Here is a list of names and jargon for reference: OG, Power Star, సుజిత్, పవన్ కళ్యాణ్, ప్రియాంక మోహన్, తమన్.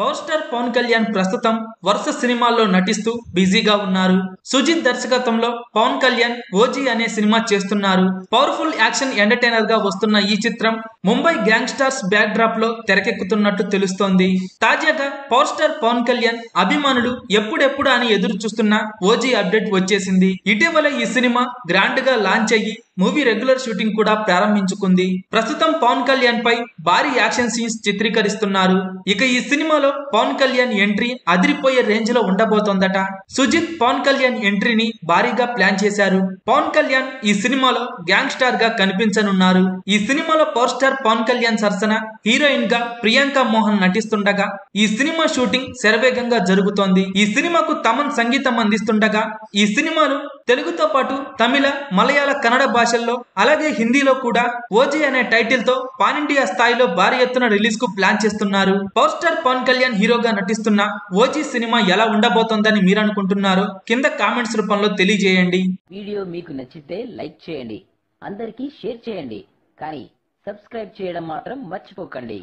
Power star పవన్ కళ్యాణ్ ప్రస్తుతం వరుస సినిమాల్లో నటిస్తూ బిజీగా ఉన్నారు. సుజిత్ దర్శకత్వంలో పవన్ కళ్యాణ్ ఓజీ అనే సినిమా చేస్తున్నారు. పవర్ఫుల్ యాక్షన్ ఎంటర్టైనర్ గా వస్తున్న ఈ చిత్రం ముంబై గ్యాంగ్స్టర్స్ బ్యాక్ డ్రాప్ లో తెరకెక్కుతున్నట్టు తెలుస్తోంది. తాజాగా పవర్ స్టార్ పవన్ కళ్యాణ్ అభిమానులు ఎప్పుడెప్పుడు అని ఎదురు చూస్తున్న ఓజీ అప్డేట్ వచ్చేసింది. ఇటీవల ఈ సినిమా గ్రాండ్ గా లాంచ్ అయ్యి మూవీ రెగ్యులర్ షూటింగ్ కూడా ప్రారంభించుకుంది. ప్రస్తుతం పవన్ కళ్యాణ్ పై భారీ యాక్షన్ సీన్స్ చిత్రీకరిస్తున్నారు. ఇక ఈ సినిమాలో పవన్ కళ్యాణ్ ఎంట్రీ అదిరిపోయే రేంజ్ లో ఉండబోతోందట. సుజిత్ పవన్ కళ్యాణ్ ఎంట్రీని భారీగా ప్లాన్ చేశారు. పవన్ కళ్యాణ్ ఈ సినిమాలో గ్యాంగ్ స్టార్ గా కనిపించనున్నారు. ఈ సినిమాలో పవర్ స్టార్ పవన్ కళ్యాణ్ సరసన హీరోయిన్ గా ప్రియాంక మోహన్ నటిస్తుండగా ఈ సినిమా షూటింగ్ శరవేగంగా జరుగుతోంది. ఈ సినిమాకు తమన్ సంగీతం అందిస్తుండగా ఈ సినిమాను తెలుగుతో పాటు తమిళ, మలయాళ, కన్నడ భాషల్లో అలాగే హిందీలో కూడా ఓజీ అనే టైటిల్ తో పాన్ ఇండియా స్థాయిలో భారీ ఎత్తున రిలీజ్ కు ప్లాన్ చేస్తున్నారు. పవర్ స్టార్ పవన్ కళ్యాణ్ హీరోగా నటిస్తున్న ఓజీ సినిమా ఎలా ఉండబోతోందని మీరు అనుకుంటున్నారు? కింద కామెంట్స్ రూపంలో తెలియజేయండి. వీడియో మీకు నచ్చితే లైక్ చేయండి, అందరికీ షేర్ చేయండి, కానీ సబ్స్క్రైబ్ చేయడం మాత్రం మర్చిపోకండి.